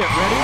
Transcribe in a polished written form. Get ready.